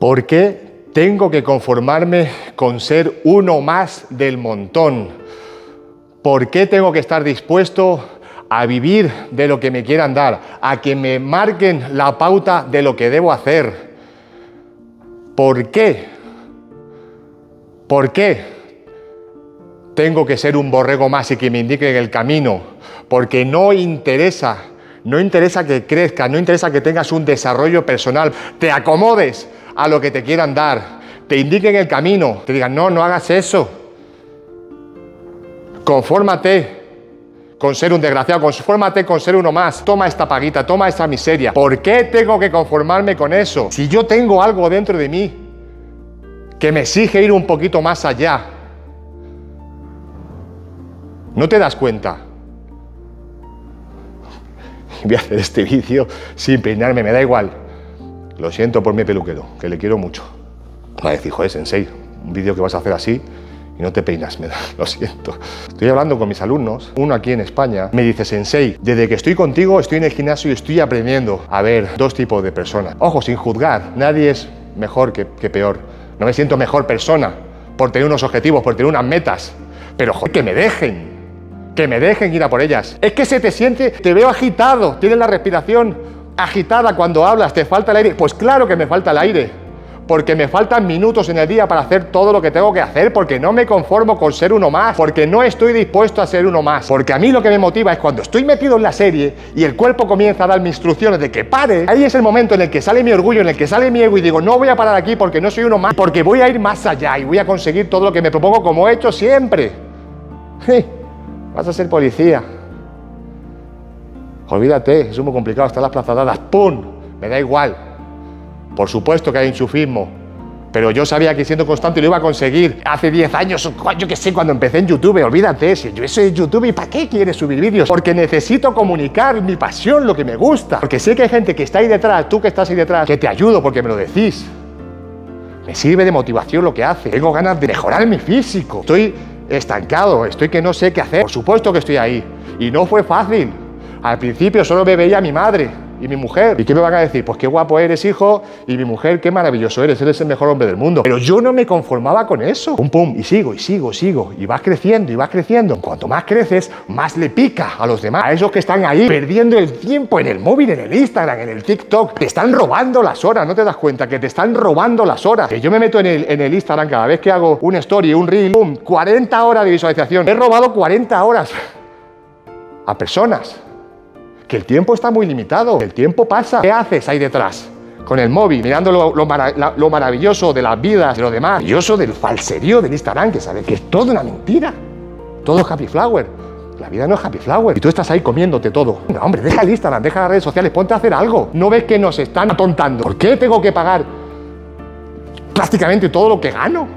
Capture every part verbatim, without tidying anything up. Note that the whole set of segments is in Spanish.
¿Por qué tengo que conformarme con ser uno más del montón? ¿Por qué tengo que estar dispuesto a vivir de lo que me quieran dar, a que me marquen la pauta de lo que debo hacer? ¿Por qué? ¿Por qué tengo que ser un borrego más y que me indiquen el camino? Porque no interesa, no interesa que crezcas, no interesa que tengas un desarrollo personal, te acomodes a lo que te quieran dar, te indiquen el camino, te digan, no, no hagas eso, confórmate con ser un desgraciado, confórmate con ser uno más, toma esta paguita, toma esta miseria. ¿Por qué tengo que conformarme con eso? Si yo tengo algo dentro de mí que me exige ir un poquito más allá. ¿No te das cuenta? Voy a hacer este vídeo sin peinarme, me da igual. Lo siento por mi peluquero, que le quiero mucho. Va a decir, joder, Sensei, un vídeo que vas a hacer así y no te peinas, me da, lo siento. Estoy hablando con mis alumnos, uno aquí en España, me dice, Sensei, desde que estoy contigo estoy en el gimnasio y estoy aprendiendo a ver dos tipos de personas. Ojo, sin juzgar, nadie es mejor que, que peor. No me siento mejor persona por tener unos objetivos, por tener unas metas, pero joder, que me dejen. Que me dejen ir a por ellas. Es que se te siente, te veo agitado, tienes la respiración agitada cuando hablas, te falta el aire. Pues claro que me falta el aire, porque me faltan minutos en el día para hacer todo lo que tengo que hacer, porque no me conformo con ser uno más, porque no estoy dispuesto a ser uno más, porque a mí lo que me motiva es cuando estoy metido en la serie y el cuerpo comienza a darme instrucciones de que pare, ahí es el momento en el que sale mi orgullo, en el que sale mi ego y digo, no voy a parar aquí porque no soy uno más, porque voy a ir más allá y voy a conseguir todo lo que me propongo como he hecho siempre. Sí. Vas a ser policía. Olvídate, es muy complicado, están las plazas dadas. ¡Pum! Me da igual. Por supuesto que hay enchufismo, pero yo sabía que siendo constante lo iba a conseguir. Hace diez años, yo qué sé, cuando empecé en YouTube, olvídate, si yo soy YouTube, ¿y para qué quieres subir vídeos? Porque necesito comunicar mi pasión, lo que me gusta. Porque sé que hay gente que está ahí detrás, tú que estás ahí detrás, que te ayudo porque me lo decís. Me sirve de motivación lo que hace. Tengo ganas de mejorar mi físico. Estoy estancado, estoy que no sé qué hacer. Por supuesto que estoy ahí. Y no fue fácil. Al principio solo me veía mi madre y mi mujer. ¿Y qué me van a decir? Pues qué guapo eres, hijo, y mi mujer, qué maravilloso eres, eres el mejor hombre del mundo. Pero yo no me conformaba con eso. Pum, pum, y sigo, y sigo, sigo. Y vas creciendo, y vas creciendo. Cuanto más creces, más le pica a los demás. A esos que están ahí perdiendo el tiempo en el móvil, en el Instagram, en el TikTok. Te están robando las horas, ¿no te das cuenta? Que te están robando las horas. Que yo me meto en el, en el Instagram cada vez que hago un story, un reel, pum, cuarenta horas de visualización. He robado cuarenta horas a personas. Que el tiempo está muy limitado, el tiempo pasa. ¿Qué haces ahí detrás? Con el móvil, mirando lo, lo, marav lo maravilloso de las vidas, de lo demás. Maravilloso del falserío del Instagram, que sabes que es toda una mentira. Todo es happy flower. La vida no es happy flower. Y tú estás ahí comiéndote todo. No, hombre, deja el Instagram, deja las redes sociales, ponte a hacer algo. ¿No ves que nos están atontando? ¿Por qué tengo que pagar prácticamente todo lo que gano?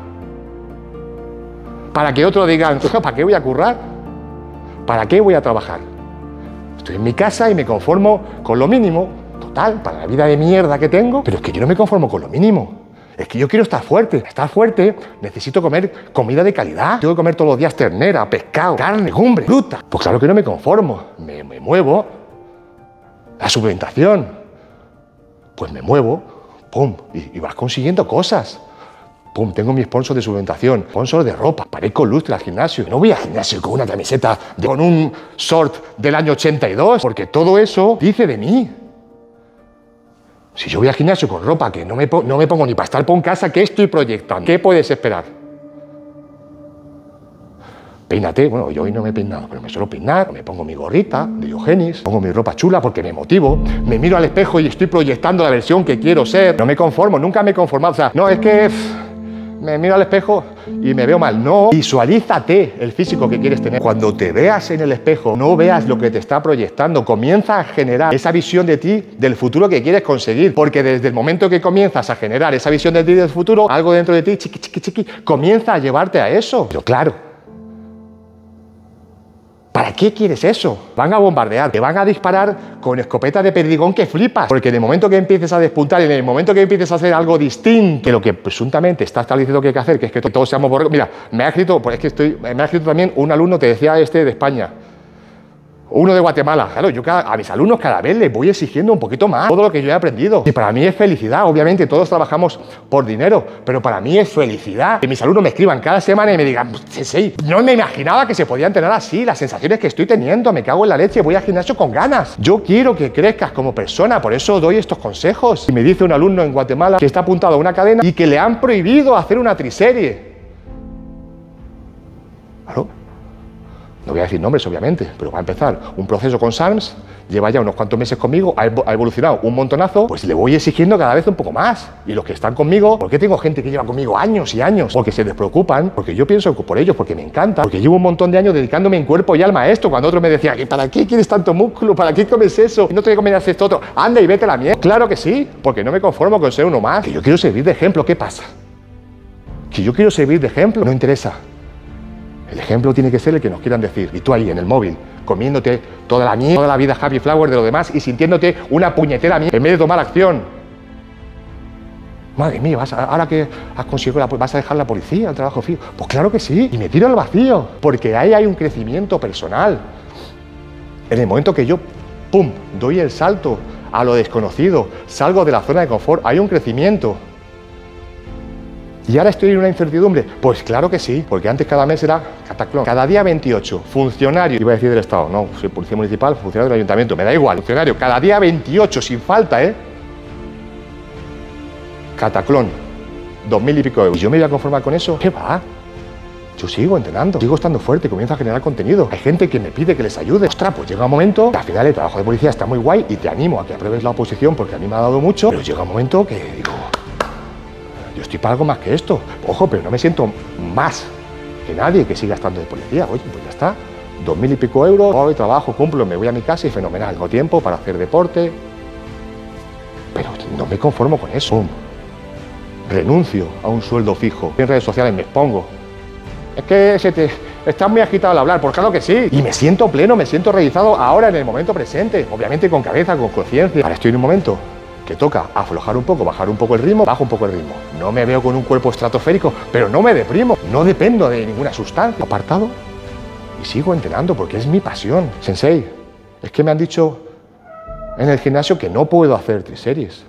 Para que otro diga, ¿para qué voy a currar? ¿Para qué voy a trabajar? Estoy en mi casa y me conformo con lo mínimo, total, para la vida de mierda que tengo, pero es que yo no me conformo con lo mínimo. Es que yo quiero estar fuerte. Estar fuerte, necesito comer comida de calidad. Tengo que comer todos los días ternera, pescado, carne, legumbre, fruta. Pues claro que no me conformo. Me, me muevo. La suplementación. Pues me muevo, pum, y, y vas consiguiendo cosas. Pum, tengo mi sponsor de suplementación, sponsor de ropa, parezco lustre al gimnasio. No voy al gimnasio con una camiseta, de, con un short del año ochenta y dos, porque todo eso dice de mí. Si yo voy al gimnasio con ropa que no me, no me pongo ni para estar por casa, ¿qué estoy proyectando? ¿Qué puedes esperar? Peínate, bueno, yo hoy no me he peinado, pero me suelo peinar, me pongo mi gorrita de Diogenes, pongo mi ropa chula porque me motivo, me miro al espejo y estoy proyectando la versión que quiero ser. No me conformo, nunca me he conformado, o sea, no, es que Pff, me miro al espejo y me veo mal. No, visualízate el físico que quieres tener. Cuando te veas en el espejo, no veas lo que te está proyectando. Comienza a generar esa visión de ti, del futuro que quieres conseguir. Porque desde el momento que comienzas a generar esa visión de ti, del futuro, algo dentro de ti, chiqui, chiqui, chiqui, comienza a llevarte a eso. Pero claro, ¿para qué quieres eso? Van a bombardear, te van a disparar con escopetas de perdigón que flipas. Porque en el momento que empieces a despuntar, en el momento que empieces a hacer algo distinto, que lo que presuntamente está establecido que hay que hacer, que es que todos seamos borregos. Mira, me ha escrito, pues es que estoy, me ha escrito también un alumno, te decía este de España. O uno de Guatemala. Claro, yo a mis alumnos cada vez les voy exigiendo un poquito más todo lo que yo he aprendido. Y para mí es felicidad, obviamente, todos trabajamos por dinero, pero para mí es felicidad que mis alumnos me escriban cada semana y me digan, Sensei, no me imaginaba que se podían tener así, las sensaciones que estoy teniendo, me cago en la leche, voy al gimnasio con ganas. Yo quiero que crezcas como persona, por eso doy estos consejos. Y me dice un alumno en Guatemala que está apuntado a una cadena y que le han prohibido hacer una triserie. Claro. No voy a decir nombres, obviamente, pero va a empezar un proceso con SARMS, lleva ya unos cuantos meses conmigo, ha evolucionado un montonazo, pues le voy exigiendo cada vez un poco más. Y los que están conmigo, ¿por qué tengo gente que lleva conmigo años y años? Porque se despreocupan, porque yo pienso por ellos, porque me encanta, porque llevo un montón de años dedicándome en cuerpo y alma a esto, cuando otro me decía, ¿para qué quieres tanto músculo? ¿Para qué comes eso? ¿No te comes esto otro? Anda y vete a la mierda. Claro que sí, porque no me conformo con ser uno más. Que yo quiero servir de ejemplo, ¿qué pasa? Que yo quiero servir de ejemplo, no interesa. El ejemplo tiene que ser el que nos quieran decir. Y tú ahí, en el móvil, comiéndote toda la mierda, toda la vida happy flower de los demás y sintiéndote una puñetera mierda en vez de tomar acción. Madre mía, ¿vas a, ahora que has conseguido, la, ¿vas a dejar la policía, el trabajo fijo? Pues claro que sí. Y me tiro al vacío. Porque ahí hay un crecimiento personal. En el momento que yo, pum, doy el salto a lo desconocido, salgo de la zona de confort, hay un crecimiento. ¿Y ahora estoy en una incertidumbre? Pues claro que sí, porque antes cada mes era cataclón. Cada día veintiocho, funcionario, iba a decir del Estado, no, soy policía municipal, funcionario del ayuntamiento, me da igual, funcionario, cada día veintiocho, sin falta, ¿eh? Cataclón, dos mil y pico euros. ¿Y yo me voy a conformar con eso? ¿Qué va? Yo sigo entrenando, sigo estando fuerte, comienzo a generar contenido. Hay gente que me pide que les ayude. Ostras, pues llega un momento, al final el trabajo de policía está muy guay y te animo a que apruebes la oposición porque a mí me ha dado mucho, pero llega un momento que digo, yo estoy para algo más que esto. Ojo, pero no me siento más que nadie que siga estando de policía. Oye, pues ya está. Dos mil y pico euros. Hoy trabajo, cumplo, me voy a mi casa y fenomenal. Tengo tiempo para hacer deporte. Pero no me conformo con eso. Boom. Renuncio a un sueldo fijo. En redes sociales me expongo. Es que se te... estás muy agitado al hablar, por claro que sí. Y me siento pleno, me siento realizado ahora en el momento presente. Obviamente con cabeza, con conciencia. Ahora estoy en un momento que toca aflojar un poco, bajar un poco el ritmo, bajo un poco el ritmo. No me veo con un cuerpo estratosférico, pero no me deprimo, no dependo de ninguna sustancia. Apartado y sigo entrenando porque es mi pasión. Sensei, es que me han dicho en el gimnasio que no puedo hacer triseries.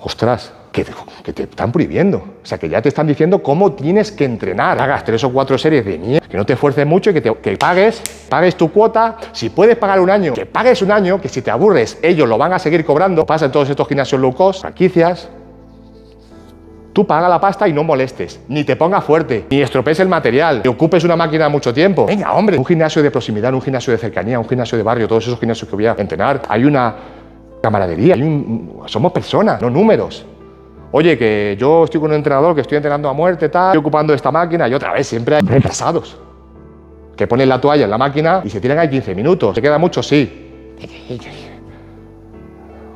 Ostras, que te, que te están prohibiendo. O sea, que ya te están diciendo cómo tienes que entrenar. Hagas tres o cuatro series de mierda, que no te esfuerces mucho y que, te, que pagues, pagues tu cuota. Si puedes pagar un año, que pagues un año, que si te aburres, ellos lo van a seguir cobrando. Pasa en todos estos gimnasios low cost, franquicias. Tú paga la pasta y no molestes, ni te pongas fuerte, ni estropees el material, que ocupes una máquina mucho tiempo. Venga, hombre, un gimnasio de proximidad, un gimnasio de cercanía, un gimnasio de barrio, todos esos gimnasios que voy a entrenar, hay una camaradería, hay un, somos personas, no números. Oye, que yo estoy con un entrenador que estoy entrenando a muerte, tal, estoy ocupando esta máquina y otra vez siempre hay retrasados que ponen la toalla en la máquina y se tiran ahí quince minutos. ¿Se queda mucho? Sí.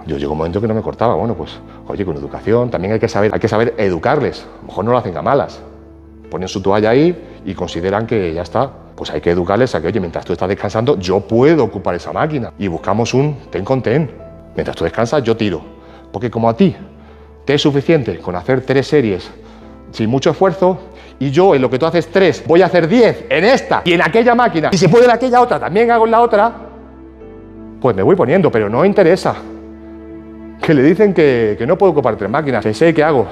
Yo llego un momento que no me cortaba. Bueno, pues, oye, con educación también hay que saber, hay que saber educarles. A lo mejor no lo hacen a malas. Ponen su toalla ahí y consideran que ya está. Pues hay que educarles a que, oye, mientras tú estás descansando, yo puedo ocupar esa máquina. Y buscamos un ten con ten. Mientras tú descansas, yo tiro. Porque como a ti te es suficiente con hacer tres series sin mucho esfuerzo y yo en lo que tú haces tres voy a hacer diez en esta y en aquella máquina y si puedo en aquella otra también hago en la otra, pues me voy poniendo, pero no interesa. Que le dicen que, que no puedo ocupar tres máquinas. Sensei, ¿qué hago?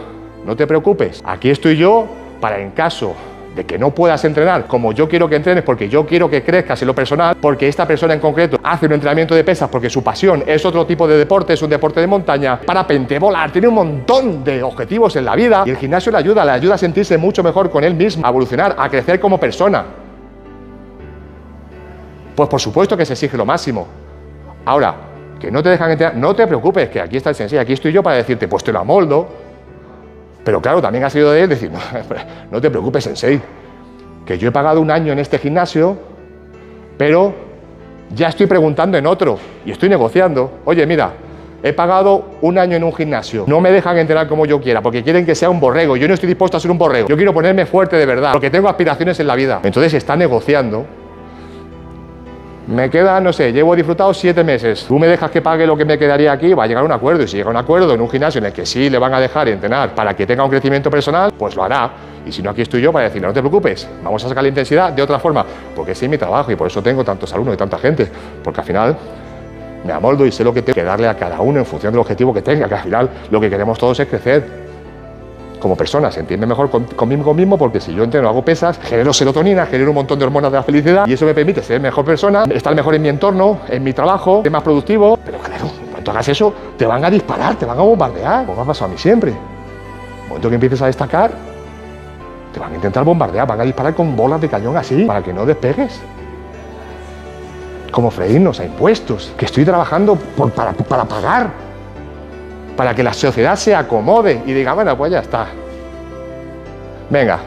No te preocupes, aquí estoy yo para en caso de que no puedas entrenar como yo quiero que entrenes, porque yo quiero que crezcas en lo personal, porque esta persona en concreto hace un entrenamiento de pesas porque su pasión es otro tipo de deporte, es un deporte de montaña, parapente, volar, tiene un montón de objetivos en la vida y el gimnasio le ayuda, le ayuda a sentirse mucho mejor con él mismo, a evolucionar, a crecer como persona. Pues por supuesto que se exige lo máximo. Ahora, que no te dejan entrenar, no te preocupes, que aquí está el sensei, aquí estoy yo para decirte, pues te lo amoldo. Pero claro, también ha sido de él decir, no, no te preocupes, Sensei, que yo he pagado un año en este gimnasio, pero ya estoy preguntando en otro y estoy negociando. Oye, mira, he pagado un año en un gimnasio, no me dejan entrenar como yo quiera, porque quieren que sea un borrego, yo no estoy dispuesto a ser un borrego, yo quiero ponerme fuerte de verdad, porque tengo aspiraciones en la vida. Entonces está negociando. me queda, no sé, llevo disfrutado siete meses, tú me dejas que pague lo que me quedaría aquí, va a llegar un acuerdo, y si llega un acuerdo en un gimnasio en el que sí le van a dejar entrenar para que tenga un crecimiento personal, pues lo hará. Y si no, aquí estoy yo para decirle, no te preocupes, vamos a sacar la intensidad de otra forma, porque ese es mi trabajo y por eso tengo tantos alumnos y tanta gente, porque al final me amoldo y sé lo que tengo que darle a cada uno en función del objetivo que tenga, que al final lo que queremos todos es crecer como personas, se entiende mejor conmigo mismo, porque si yo entreno, hago pesas, genero serotonina, genero un montón de hormonas de la felicidad y eso me permite ser mejor persona, estar mejor en mi entorno, en mi trabajo, ser más productivo, pero claro, en cuanto hagas eso, te van a disparar, te van a bombardear, como me ha pasado a mí siempre. En el momento que empieces a destacar, te van a intentar bombardear, van a disparar con bolas de cañón así, para que no despegues. Como freírnos a impuestos, que estoy trabajando por, para, para pagar, para que la sociedad se acomode y diga, bueno, pues ya está. Venga,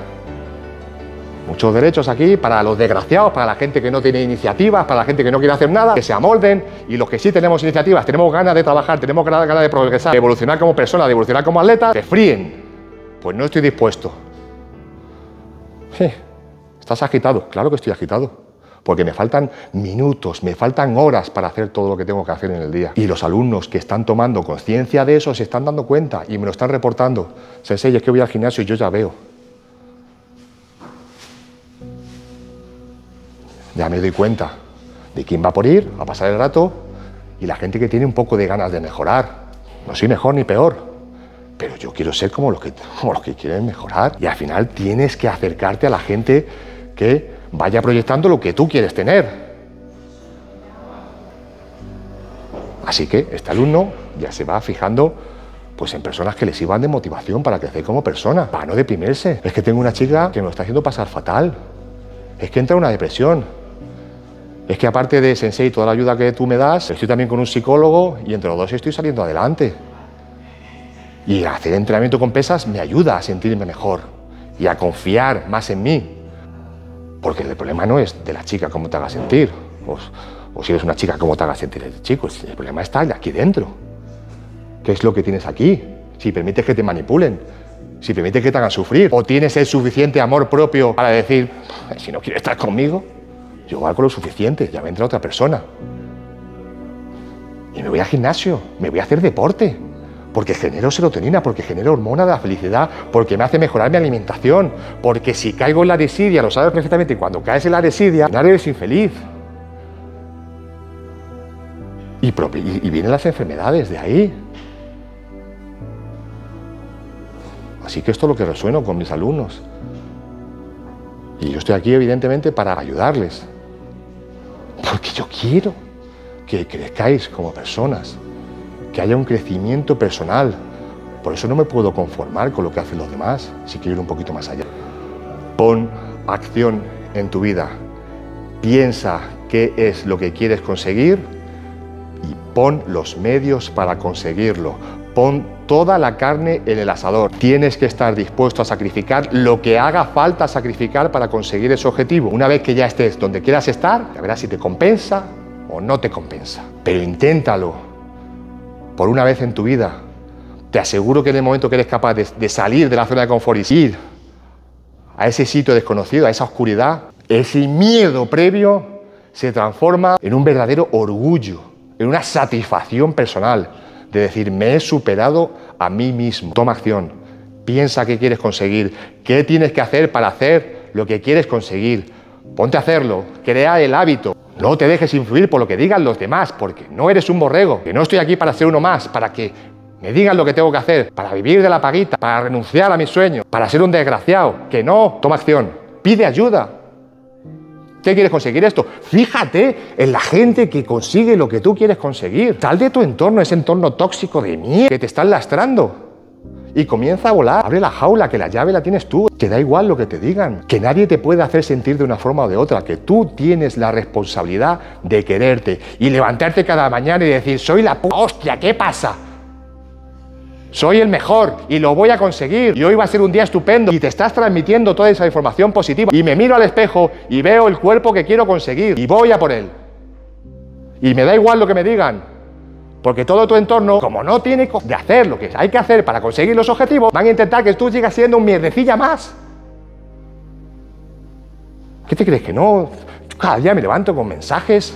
muchos derechos aquí para los desgraciados, para la gente que no tiene iniciativas, para la gente que no quiere hacer nada, que se amolden, y los que sí tenemos iniciativas, tenemos ganas de trabajar, tenemos ganas, ganas de progresar, de evolucionar como persona, de evolucionar como atleta, se fríen. Pues no estoy dispuesto. Eh, ¿Estás agitado? Claro que estoy agitado, porque me faltan minutos, me faltan horas para hacer todo lo que tengo que hacer en el día. Y los alumnos que están tomando conciencia de eso se están dando cuenta y me lo están reportando. Sensei, es que voy al gimnasio y yo ya veo. Ya me doy cuenta de quién va por ir, a pasar el rato, y la gente que tiene un poco de ganas de mejorar. No soy mejor ni peor, pero yo quiero ser como los que, como los que quieren mejorar. Y al final tienes que acercarte a la gente que vaya proyectando lo que tú quieres tener. Así que este alumno ya se va fijando pues en personas que le sirvan de motivación para crecer como persona, para no deprimirse. Es que tengo una chica que me lo está haciendo pasar fatal, es que entra en una depresión, es que aparte de Sensei y toda la ayuda que tú me das, estoy también con un psicólogo y entre los dos estoy saliendo adelante. Y hacer entrenamiento con pesas me ayuda a sentirme mejor y a confiar más en mí. Porque el problema no es de la chica cómo te haga sentir, o, o si eres una chica cómo te haga sentir el chico, el problema está aquí dentro. ¿Qué es lo que tienes aquí? Si permites que te manipulen, si permites que te hagan sufrir, o tienes el suficiente amor propio para decir, si no quieres estar conmigo, yo valgo lo suficiente, ya me entra otra persona. Y me voy al gimnasio, me voy a hacer deporte, porque genero serotonina, porque genero hormona de la felicidad, porque me hace mejorar mi alimentación, porque si caigo en la desidia, lo sabes perfectamente, y cuando caes en la desidia, nadie eres infeliz. Y, y, y vienen las enfermedades de ahí. Así que esto es lo que resueno con mis alumnos. Y yo estoy aquí, evidentemente, para ayudarles. Porque yo quiero que crezcáis como personas, que haya un crecimiento personal. Por eso no me puedo conformar con lo que hacen los demás, si quiero ir un poquito más allá. Pon acción en tu vida, piensa qué es lo que quieres conseguir y pon los medios para conseguirlo. Pon toda la carne en el asador. Tienes que estar dispuesto a sacrificar lo que haga falta sacrificar para conseguir ese objetivo. Una vez que ya estés donde quieras estar, ya verás si te compensa o no te compensa. Pero inténtalo. Por una vez en tu vida, te aseguro que en el momento que eres capaz de, de salir de la zona de confort y ir a ese sitio desconocido, a esa oscuridad, ese miedo previo se transforma en un verdadero orgullo, en una satisfacción personal, de decir, me he superado a mí mismo. Toma acción, piensa qué quieres conseguir, qué tienes que hacer para hacer lo que quieres conseguir, ponte a hacerlo, crea el hábito. No te dejes influir por lo que digan los demás, porque no eres un borrego, que no estoy aquí para ser uno más, para que me digan lo que tengo que hacer, para vivir de la paguita, para renunciar a mis sueños, para ser un desgraciado, que no. Toma acción, pide ayuda. ¿Qué quieres conseguir esto? Fíjate en la gente que consigue lo que tú quieres conseguir. Sal de tu entorno, ese entorno tóxico de mierda que te están lastrando, y comienza a volar. Abre la jaula, que la llave la tienes tú. Te da igual lo que te digan, que nadie te puede hacer sentir de una forma o de otra, que tú tienes la responsabilidad de quererte y levantarte cada mañana y decir, soy la puta hostia, ¿qué pasa? Soy el mejor y lo voy a conseguir y hoy va a ser un día estupendo. Y te estás transmitiendo toda esa información positiva y me miro al espejo y veo el cuerpo que quiero conseguir y voy a por él. Y me da igual lo que me digan. Porque todo tu entorno, como no tiene de hacer lo que hay que hacer para conseguir los objetivos, van a intentar que tú sigas siendo un mierdecilla más. ¿Qué te crees que no? Cada día me levanto con mensajes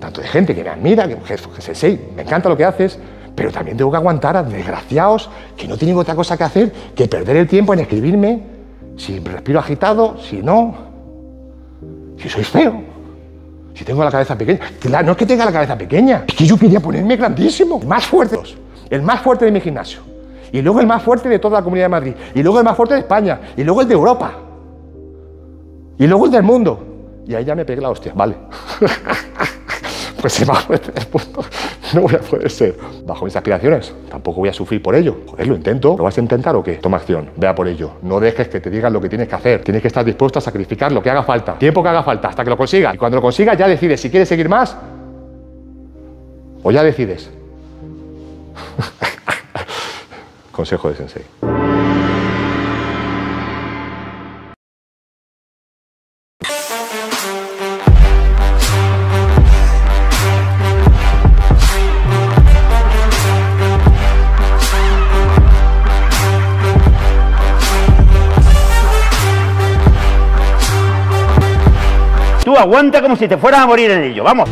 tanto de gente que me admira, que Sensei, me encanta lo que haces, pero también tengo que aguantar a desgraciados que no tienen otra cosa que hacer que perder el tiempo en escribirme si respiro agitado, si no, si soy feo, si tengo la cabeza pequeña. Claro, no es que tenga la cabeza pequeña, es que yo quería ponerme grandísimo, más fuerte, el más fuerte de mi gimnasio, y luego el más fuerte de toda la Comunidad de Madrid, y luego el más fuerte de España, y luego el de Europa, y luego el del mundo. Y ahí ya me pegué la hostia, vale. Pues si bajo de tres puntos no voy a poder ser. Bajo mis aspiraciones, tampoco voy a sufrir por ello. Joder, lo intento. ¿Lo vas a intentar o qué? Toma acción, vea por ello. No dejes que te digan lo que tienes que hacer. Tienes que estar dispuesto a sacrificar lo que haga falta. Tiempo que haga falta, hasta que lo consigas. Y cuando lo consigas ya decides si quieres seguir más o ya decides. Consejo de Sensei. Aguanta como si te fueras a morir en ello, vamos.